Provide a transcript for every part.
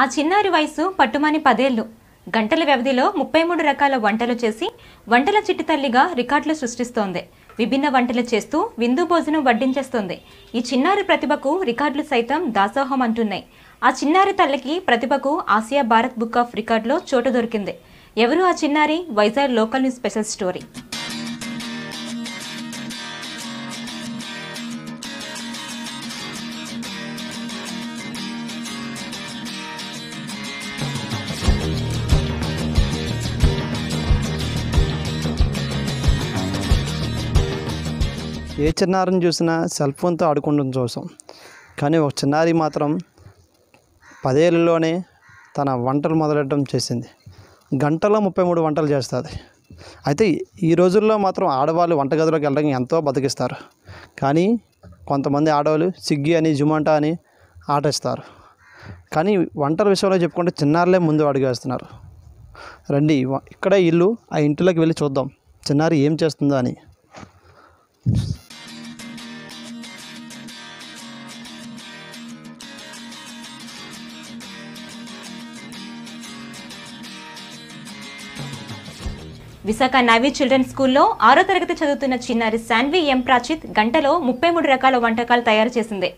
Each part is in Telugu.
ఆ చిన్నారి వయసు పట్టుమాని 10 ఏళ్లు. గంటల వ్యవధిలో 33 రకాల వంటలు చేసి వంటల చిట్టి తల్లిగా రికార్డులు సృష్టిస్తోంది. విభిన్న వంటలు చేస్తూ విందు భోజనం వడ్డించేస్తోంది. ఈ చిన్నారి ప్రతిభకు రికార్డులు సైతం దాసోహం అంటున్నాయి. ఆ చిన్నారి తల్లికి ప్రతిభకు ఆసియా భారత్ బుక్ ఆఫ్ రికార్డులో చోటు దొరికింది. ఎవరు ఆ చిన్నారి? Vizag local news special story. ఏ చిన్నారిని చూసినా సెల్ ఫోన్తో ఆడుకుంటూ చూసాం, కానీ ఒక చిన్నారి మాత్రం 10 ఏళ్ళలోనే తన వంటలు మొదలెట్టడం చేసింది. గంటలో 33 వంటలు చేస్తుంది. అయితే ఈ రోజుల్లో మాత్రం ఆడవాళ్ళు వంటగదిలోకి వెళ్ళడం ఎంతో బతికిస్తారు, కానీ కొంతమంది ఆడవాళ్ళు స్విగ్గీ అని జుమాటో అని ఆటేస్తారు. కానీ వంటల విషయంలో చెప్పుకుంటే చిన్నారులే ముందు అడుగేస్తున్నారు. రండి, ఇక్కడే ఇల్లు, ఆ ఇంటిలోకి వెళ్ళి చూద్దాం చిన్నారి ఏం చేస్తుందో అని. విశాఖ నావీ చిల్డ్రన్స్ స్కూల్లో 6వ తరగతి చదువుతున్న చిన్నారి సాన్వి ప్రాచిత్ గంటలో 33 రకాల వంటకాలు తయారు చేసింది.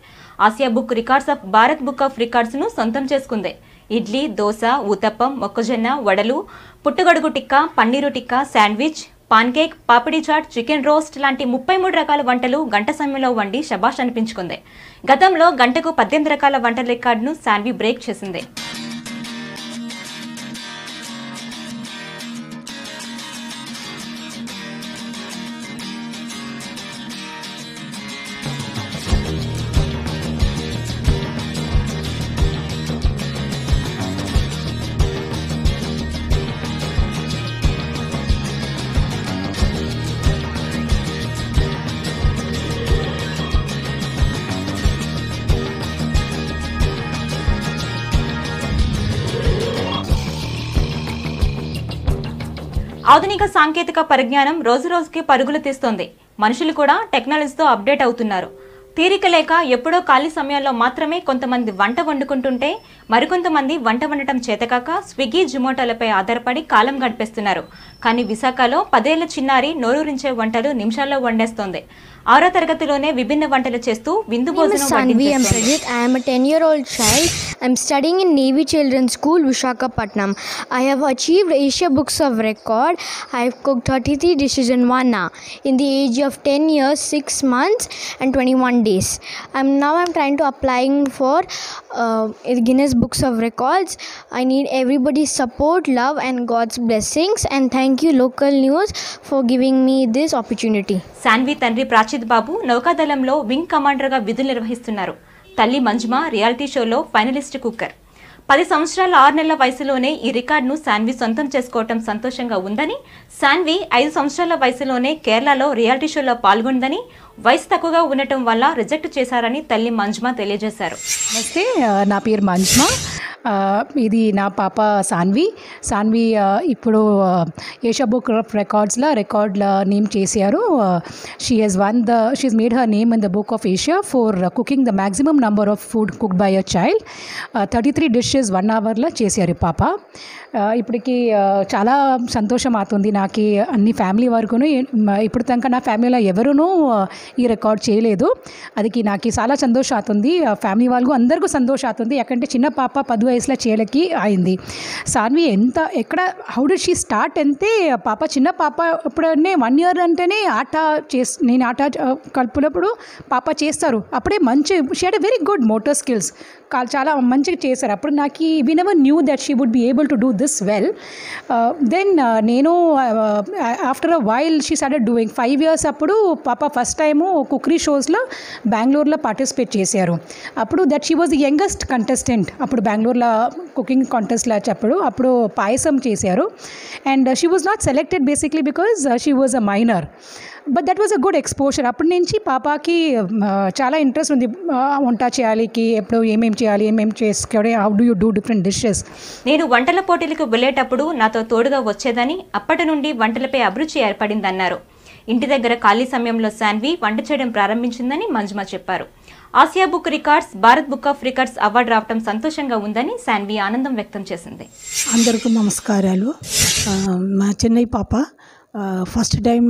Asia book records of Bharat book of రికార్డ్స్ను సొంతం చేసుకుంది. ఇడ్లీ, దోశ, ఊతప్పం, మొక్కజొన్న వడలు, పుట్టగొడుగు tikka, paneer tikka, sandwich, pancake, papdi chaat, chicken roast లాంటి 33 రకాల వంటలు గంట సమయంలో వండి శబాష్ అనిపించుకుంది. గతంలో గంటకు 18 రకాల వంటల రికార్డును సాన్వి బ్రేక్ చేసింది. ఆధునిక సాంకేతిక పరిజ్ఞానం రోజురోజుకి పరుగులు తీస్తోంది. మనుషులు కూడా టెక్నాలజీతో అప్డేట్ అవుతున్నారు. తీరిక లేక ఎప్పుడో ఖాళీ సమయాల్లో మాత్రమే కొంతమంది వంట వండుకుంటుంటే, మరికొంతమంది వంట వండటం చేతకాక స్విగ్గీ, జొమాటోలపై ఆధారపడి కాలం గడిపేస్తున్నారు. కానీ విశాఖలో 10 ఏళ్ల చిన్నారి నోరూరించే వంటలు నిమిషాల్లో వండేస్తోంది. 6వ తరగతిలోనే విభిన్న వంటలు చేస్తూ విందు భోజనం వండిస్తుంది. I am a 10-year-old child. I am studying in Navy Children's School, Visakhapatnam. I have achieved Asia Books of Record. I have cooked 33 dishes in 1 hour in the age of 10 years, 6 months and 21 days. I'm trying to applying for Guinness Books of Records. I need everybody's support, love and God's blessings, and thank you Local News for giving me this opportunity. Saanvi తండ్రి ప్రాచిత్ బాబు నౌకాదళంలో వింగ్ కమాండర్గా విధులు నిర్వహిస్తున్నారు. తల్లి మంజుమ రియాలిటీ షోలో ఫైనలిస్ట్ కుక్కర్. 10 సంవత్సరాల 6 నెలల వయసులోనే ఈ రికార్డును సాన్వి సొంతం చేసుకోవటం సంతోషంగా ఉందని, సాన్వి 5 సంవత్సరాల వయసులోనే కేరళలో రియాలిటీ షోలో పాల్గొందని, వయసు తక్కువగా ఉండటం వల్ల రిజెక్ట్ చేశారని తల్లి మంజుమ తెలియజేశారు. నమస్తే, నా పేరు మంజుమ. ఇది నా పాప సాన్వి. సాన్వి ఇప్పుడు ఏషియా బుక్ ఆఫ్ రికార్డ్స్లో రికార్డ్ల నేమ్ చేశారు. She has made her name in the book of Asia for cooking the maximum number of food cook by a child. 33 dishes 1 అవర్లో చేశారు పాప. ఇప్పటికి చాలా సంతోషం అవుతుంది నాకు. అన్ని ఫ్యామిలీ వరకును ఇప్పుడు తనక నా ఫ్యామిలీలో ఎవరూనూ ఈ రికార్డ్ చేయలేదు. అదికి నాకు చాలా సంతోషం అవుతుంది. ఫ్యామిలీ వాళ్ళకు అందరికీ సంతోషం అవుతుంది. ఎక్కడంటే చిన్న పాప 10 వయసులో చేయలకి అయింది. Saanvi how did she start అంటే, పాప చిన్న పాప ఇప్పుడే 1 year అంటేనే నేను ఆట కలుపులప్పుడు పాప చేస్తారు. అప్పుడే మంచి she had very good motor skills, చాలా మంచిగా చేశారు. అప్పుడు నాకు we never knew that she would be able to do this well. Then నేను after a while she started doing. 5 years అప్పుడు పాప ఫస్ట్ టైము కుకరీ షోస్లో బెంగళూరులో పార్టిసిపేట్ చేశారు. అప్పుడు that she was the youngest contestant. అప్పుడు బెంగళూరులో కుకింగ్ కాంటెస్ట్లో చెప్పడు అప్పుడు పాయసం చేశారు. And she was not selected basically because she was a minor. But that was a good exposure. అప్పటి నుంచి పాపకి చాలా ఇంట్రెస్ట్ ఉంది వంట చేయాలికి, ఎప్పుడు ఏమేమి చేయాలి, ఏమేమి చేసుకోవాలి, how do you do different dishes. నేను వంటల పోటీలకు వెళ్ళేటప్పుడు నాతో తోడుగా వచ్చేదని, అప్పటి నుండి వంటలపై అభిరుచి ఏర్పడిందన్నారు. ఇంటి దగ్గర ఖాళీ సమయంలో సాన్వి వంట చేయడం ప్రారంభించిందని మంజుమ చెప్పారు. Asia book records Bharat book of records award రావడం సంతోషంగా ఉందని శాన్వి ఆనందం వ్యక్తం చేసింది. అందరికీ నమస్కారాలు. మా చెన్నై పాప ఫస్ట్ టైం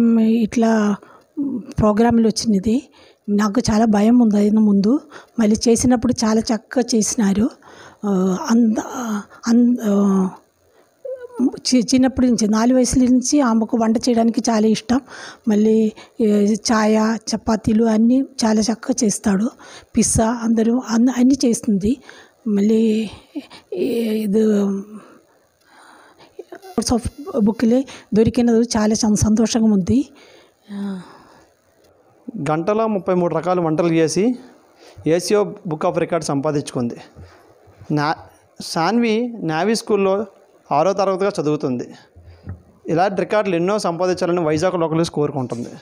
ఇట్లా ప్రోగ్రాంలు వచ్చింది. నాకు చాలా భయం ఉంది ముందు, మళ్ళీ చేసినప్పుడు చాలా చక్కగా చేసినారు. చిన్నప్పటి నుంచి 4 వయసుల నుంచి ఆమెకు వంట చేయడానికి చాలా ఇష్టం. మళ్ళీ ఛాయ చపాతీలు అన్నీ చాలా చక్కగా చేస్తాడు. పిజ్జా అందరూ అన్నీ చేస్తుంది. మళ్ళీ ఇది సాఫ్ట్ బుక్లే దొరికినది, చాలా సంతోషంగా ఉంది. గంటలో 33 రకాల వంటలు చేసి ఏసియా బుక్ ఆఫ్ రికార్డ్ సంపాదించుకుంది. సాన్వి నేవీ స్కూల్లో 6వ తరగతిగా చదువుతుంది. ఇలాంటి రికార్డులు ఎన్నో సంపాదించాలని వైజాగ్ లోకల్స్ కోరుకుంటుంది.